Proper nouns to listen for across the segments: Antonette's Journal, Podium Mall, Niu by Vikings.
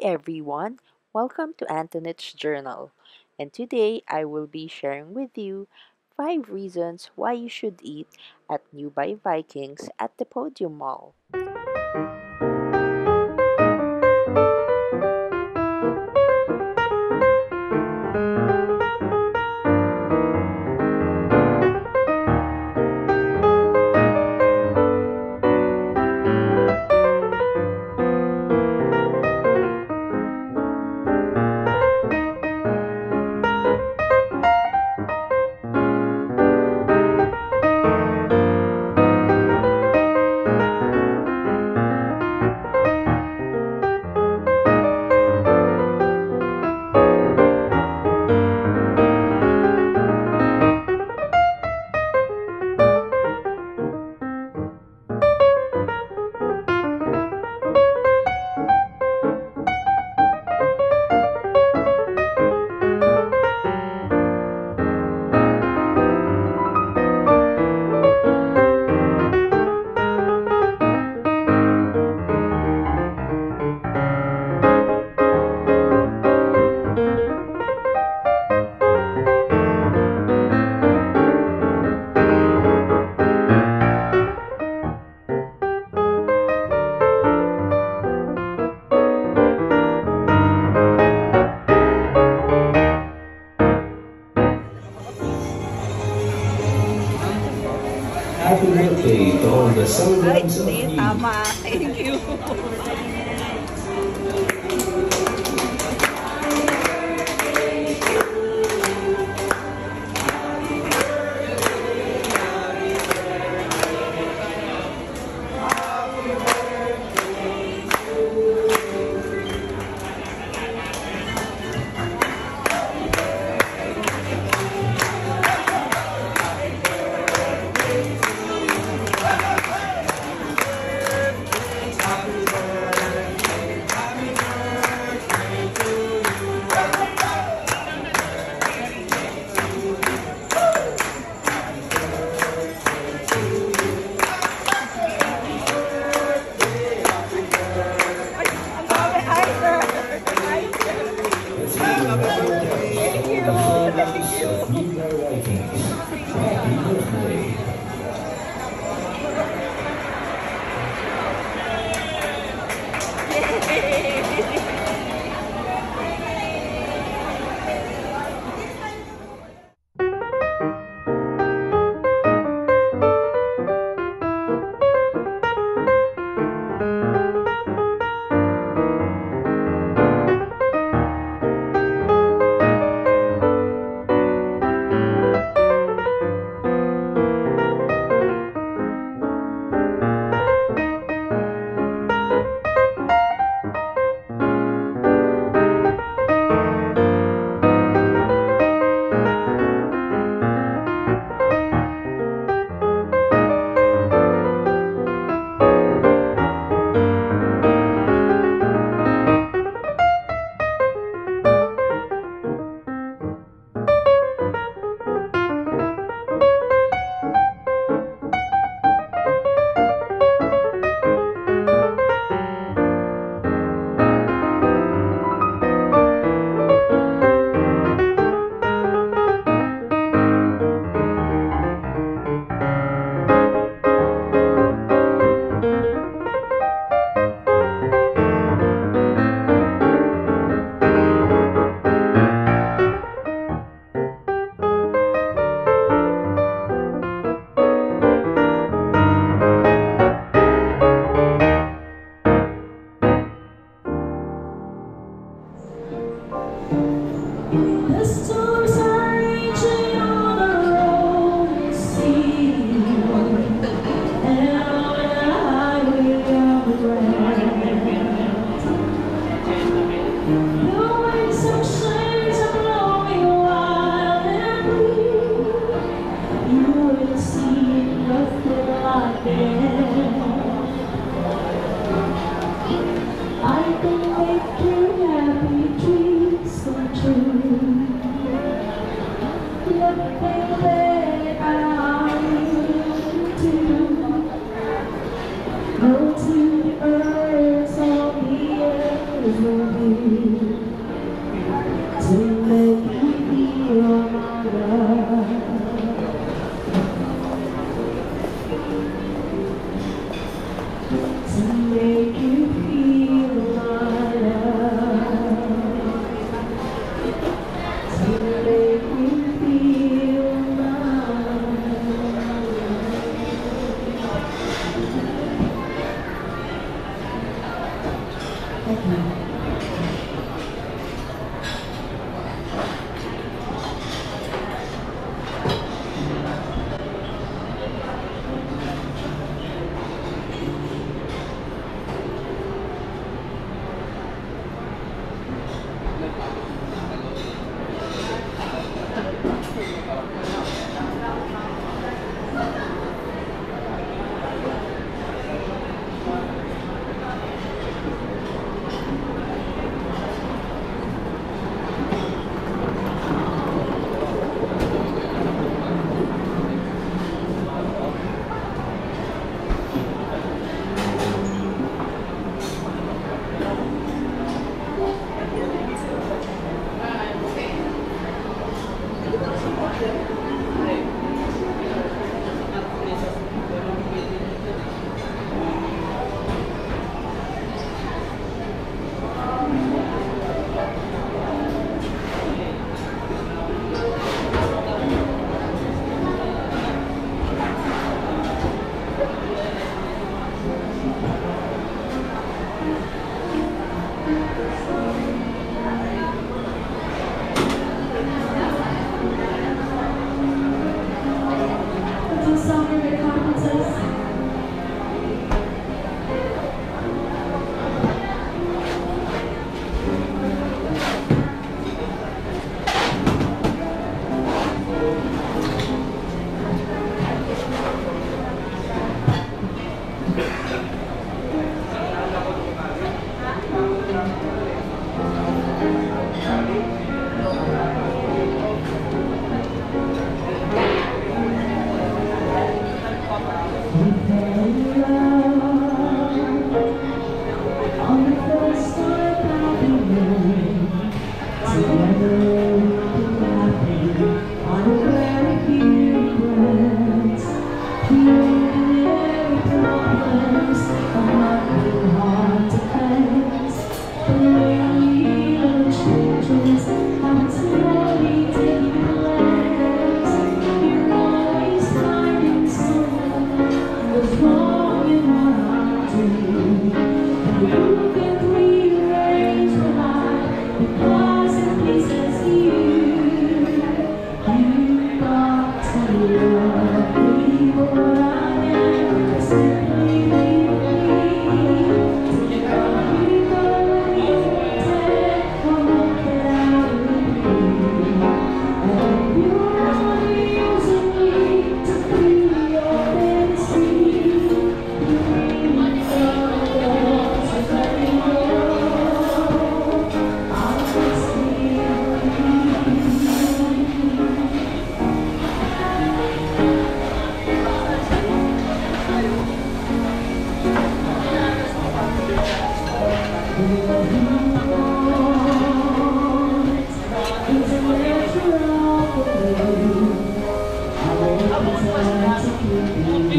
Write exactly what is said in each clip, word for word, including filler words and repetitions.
Hi everyone, welcome to Antonette's Journal, and today I will be sharing with you five reasons why you should eat at Niu by Vikings at the Podium Mall. Ay, hindi, tama. Thank you. Thank you.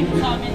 All right.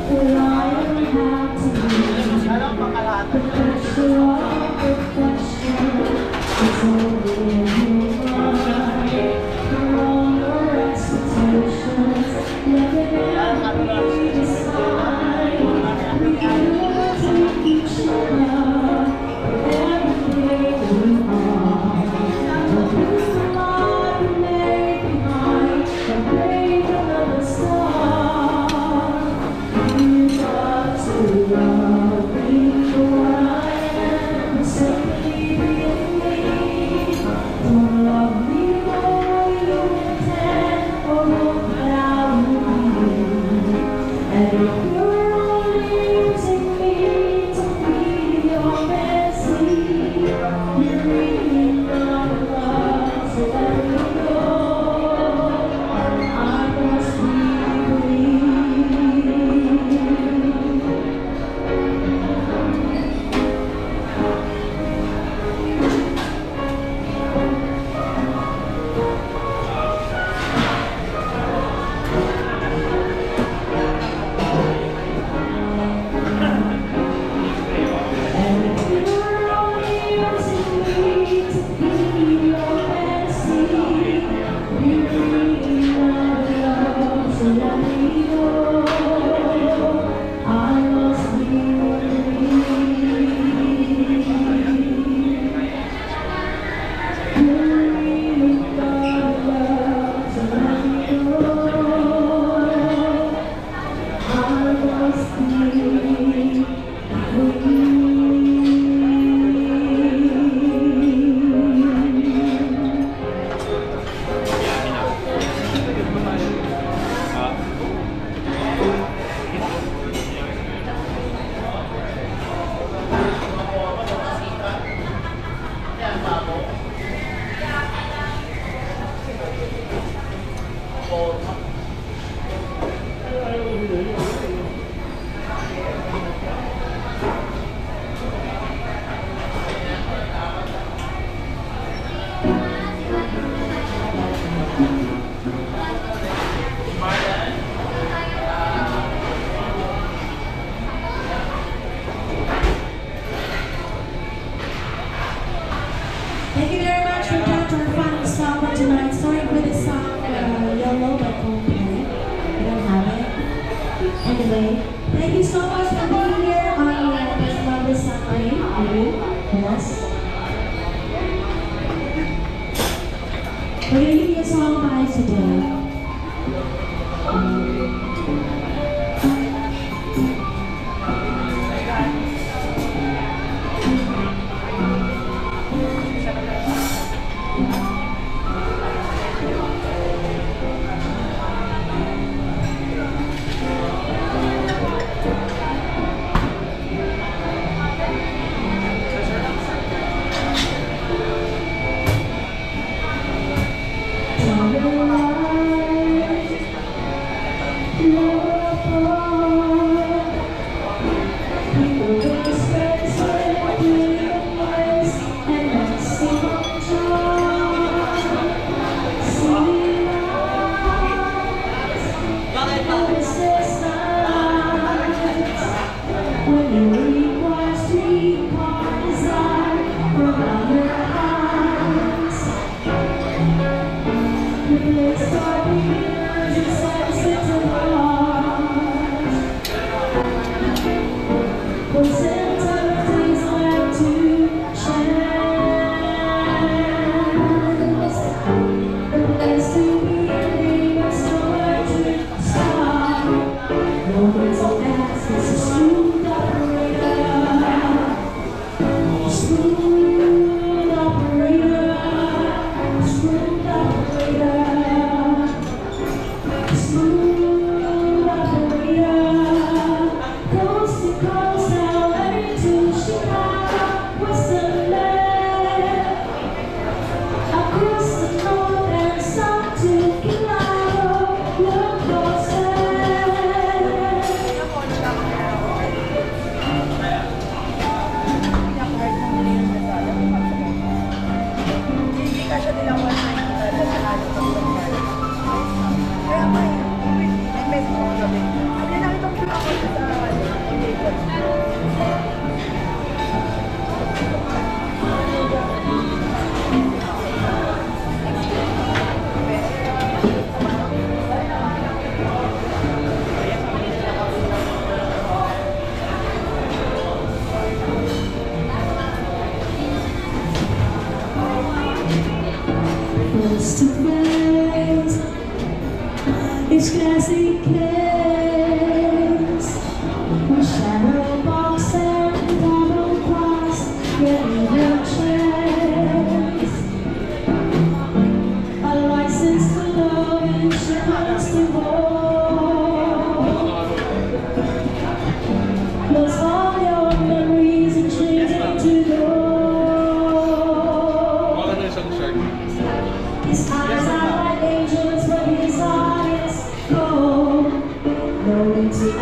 Thank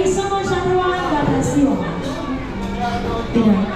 you so much, everyone. God bless you.